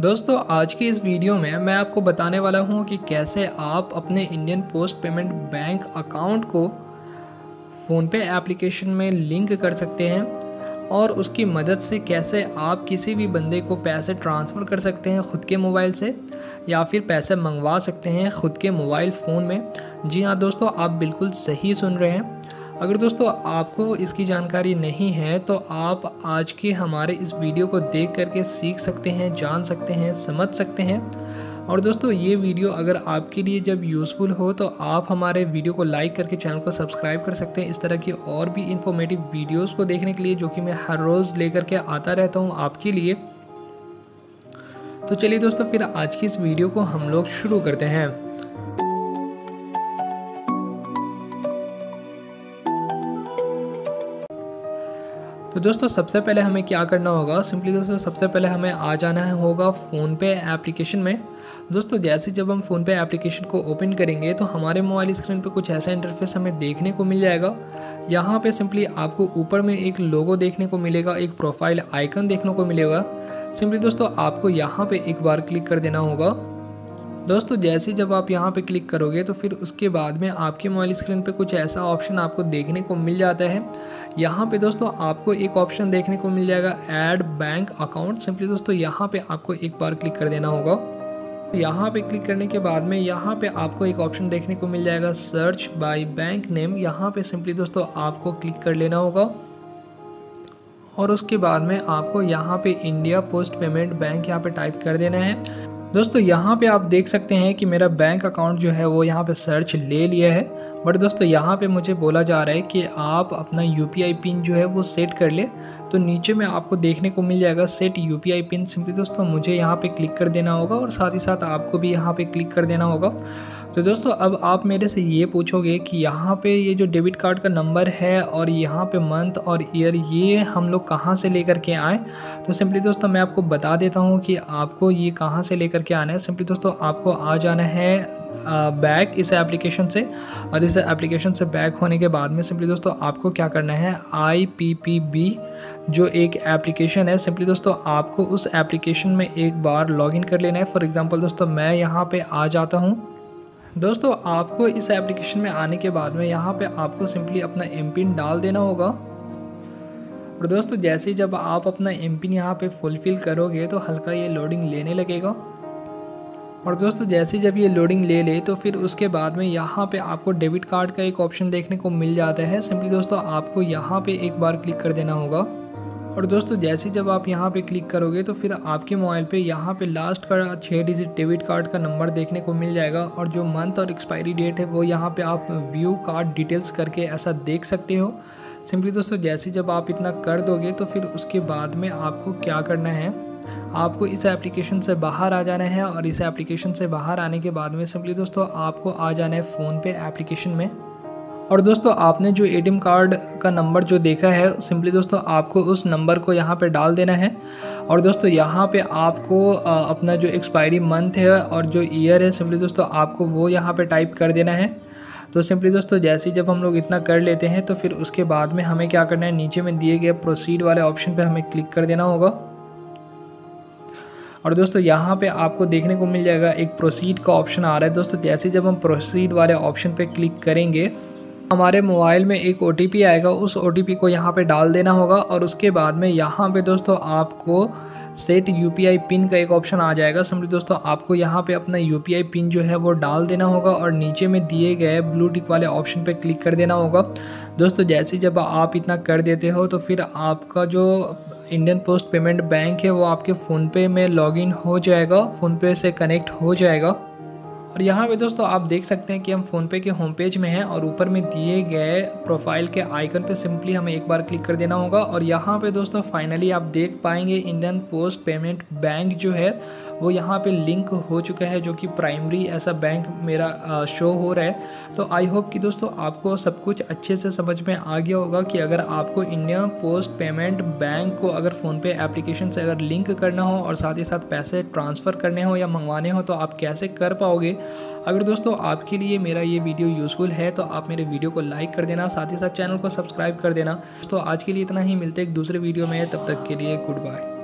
दोस्तों आज की इस वीडियो में मैं आपको बताने वाला हूं कि कैसे आप अपने Indian post payment bank account को फ़ोनपे एप्लीकेशन में लिंक कर सकते हैं और उसकी मदद से कैसे आप किसी भी बंदे को पैसे ट्रांसफ़र कर सकते हैं ख़ुद के मोबाइल से या फिर पैसे मंगवा सकते हैं ख़ुद के मोबाइल फ़ोन में। जी हाँ दोस्तों, आप बिल्कुल सही सुन रहे हैं। अगर दोस्तों आपको इसकी जानकारी नहीं है तो आप आज के हमारे इस वीडियो को देख करके सीख सकते हैं, जान सकते हैं, समझ सकते हैं। और दोस्तों ये वीडियो अगर आपके लिए जब यूज़फुल हो तो आप हमारे वीडियो को लाइक करके चैनल को सब्सक्राइब कर सकते हैं। इस तरह की और भी इन्फॉर्मेटिव वीडियोस को देखने के लिए जो कि मैं हर रोज़ लेकर के आता रहता हूँ आपके लिए। तो चलिए दोस्तों फिर आज की इस वीडियो को हम लोग शुरू करते हैं। तो दोस्तों सबसे पहले हमें क्या करना होगा, सिंपली दोस्तों सबसे पहले हमें आ जाना होगा फ़ोनपे एप्लीकेशन में। दोस्तों जैसे जब हम फ़ोनपे एप्लीकेशन को ओपन करेंगे तो हमारे मोबाइल स्क्रीन पे कुछ ऐसा इंटरफेस हमें देखने को मिल जाएगा। यहाँ पे सिंपली आपको ऊपर में एक लोगो देखने को मिलेगा, एक प्रोफाइल आइकन देखने को मिलेगा। सिंपली दोस्तों आपको यहाँ पर एक बार क्लिक कर देना होगा। दोस्तों जैसे जब आप यहाँ पे क्लिक करोगे तो फिर उसके बाद में आपके मोबाइल स्क्रीन पे कुछ ऐसा ऑप्शन आपको देखने को मिल जाता है। यहाँ पे दोस्तों आपको एक ऑप्शन देखने को मिल जाएगा, ऐड बैंक अकाउंट। सिंपली दोस्तों यहाँ पे आपको एक बार क्लिक कर देना होगा। यहाँ पे क्लिक करने के बाद में यहाँ पे आपको एक ऑप्शन देखने को मिल जाएगा, सर्च बाय बैंक नेम। यहाँ पे सिंपली दोस्तों आपको क्लिक कर लेना होगा और उसके बाद में आपको यहाँ पे इंडिया पोस्ट पेमेंट बैंक यहाँ पे टाइप कर देना है। दोस्तों यहाँ पे आप देख सकते हैं कि मेरा बैंक अकाउंट जो है वो यहाँ पे सर्च ले लिया है, बट दोस्तों यहाँ पे मुझे बोला जा रहा है कि आप अपना यूपीआई पिन जो है वो सेट कर ले। तो नीचे में आपको देखने को मिल जाएगा सेट यूपीआई पिन। सिंपली दोस्तों मुझे यहाँ पे क्लिक कर देना होगा और साथ ही साथ आपको भी यहाँ पे क्लिक कर देना होगा। तो दोस्तों अब आप मेरे से ये पूछोगे कि यहाँ पे ये जो डेबिट कार्ड का नंबर है और यहाँ पे मंथ और ईयर ये हम लोग कहाँ से लेकर के आएँ, तो सिंपली दोस्तों मैं आपको बता देता हूँ कि आपको ये कहाँ से लेकर के आना है। सिंपली दोस्तों आपको आ जाना है बैक इस एप्लीकेशन से, और इस एप्लीकेशन से बैक होने के बाद में सिंपली दोस्तों आपको क्या करना है, IPPB जो एक एप्लीकेशन है, सिंपली दोस्तों आपको उस एप्लीकेशन में एक बार लॉगिन कर लेना है। फॉर एग्जांपल दोस्तों मैं यहाँ पे आ जाता हूँ। दोस्तों आपको इस एप्लीकेशन में आने के बाद में यहाँ पे आपको सिंपली अपना MPIN डाल देना होगा। और दोस्तों जैसे जब आप अपना MPIN यहाँ पे फुलफ़िल करोगे तो हल्का ये लोडिंग लेने लगेगा। और दोस्तों जैसे जब ये लोडिंग ले ले तो फिर उसके बाद में यहाँ पे आपको डेबिट कार्ड का एक ऑप्शन देखने को मिल जाता है। सिंपली दोस्तों आपको यहाँ पे एक बार क्लिक कर देना होगा। और दोस्तों जैसे जब आप यहाँ पे क्लिक करोगे तो फिर आपके मोबाइल पे यहाँ पे लास्ट का 6 डिजिट डेबिट कार्ड का नंबर देखने को मिल जाएगा और जो मंथ और एक्सपायरी डेट है वो यहाँ पे आप व्यू कार्ड डिटेल्स करके ऐसा देख सकते हो। सिंपली दोस्तों जैसे जब आप इतना कर दोगे तो फिर उसके बाद में आपको क्या करना है, आपको इस एप्लीकेशन से बाहर आ जाना है। और इस एप्लीकेशन से बाहर आने के बाद में सिंपली दोस्तों आपको आ जाना है फ़ोनपे एप्लीकेशन में। और दोस्तों आपने जो ATM कार्ड का नंबर जो देखा है, सिंपली दोस्तों आपको उस नंबर को यहाँ पे डाल देना है। और दोस्तों यहाँ पे आपको अपना जो एक्सपायरी मंथ है और जो ईयर है, सिंपली दोस्तों आपको वो यहाँ पे टाइप कर देना है। तो सिंपली दोस्तों जैसे जब हम लोग इतना कर लेते हैं तो फिर उसके बाद में हमें क्या करना है, नीचे में दिए गए प्रोसीड वाले ऑप्शन पर हमें क्लिक कर देना होगा। और दोस्तों यहाँ पे आपको देखने को मिल जाएगा एक प्रोसीड का ऑप्शन आ रहा है। दोस्तों जैसे जब हम प्रोसीड वाले ऑप्शन पे क्लिक करेंगे हमारे मोबाइल में एक OTP आएगा, उस OTP को यहाँ पे डाल देना होगा। और उसके बाद में यहाँ पे दोस्तों आपको सेट UPI पिन का एक ऑप्शन आ जाएगा। सिंपली दोस्तों आपको यहाँ पे अपना UPI पिन जो है वो डाल देना होगा और नीचे में दिए गए ब्लू टिक वाले ऑप्शन पे क्लिक कर देना होगा। दोस्तों जैसे जब आप इतना कर देते हो तो फिर आपका जो इंडियन पोस्ट पेमेंट बैंक है वो आपके फ़ोनपे में लॉगिन हो जाएगा, फ़ोनपे से कनेक्ट हो जाएगा। और यहाँ पे दोस्तों आप देख सकते हैं कि हम फ़ोनपे के होम पेज में हैं और ऊपर में दिए गए प्रोफाइल के आइकन पे सिंपली हमें एक बार क्लिक कर देना होगा। और यहाँ पे दोस्तों फाइनली आप देख पाएंगे इंडियन पोस्ट पेमेंट बैंक जो है वो यहाँ पे लिंक हो चुका है, जो कि प्राइमरी ऐसा बैंक मेरा शो हो रहा है। तो आई होप कि दोस्तों आपको सब कुछ अच्छे से समझ में आ गया होगा कि अगर आपको इंडियन पोस्ट पेमेंट बैंक को अगर फ़ोनपे एप्लीकेशन से अगर लिंक करना हो और साथ ही साथ पैसे ट्रांसफ़र करने हो या मंगवाने हो तो आप कैसे कर पाओगे। अगर दोस्तों आपके लिए मेरा ये वीडियो यूज़फुल है तो आप मेरे वीडियो को लाइक कर देना, साथ ही साथ चैनल को सब्सक्राइब कर देना। दोस्तों आज के लिए इतना ही, मिलते हैं एक दूसरे वीडियो में, तब तक के लिए गुड बाय।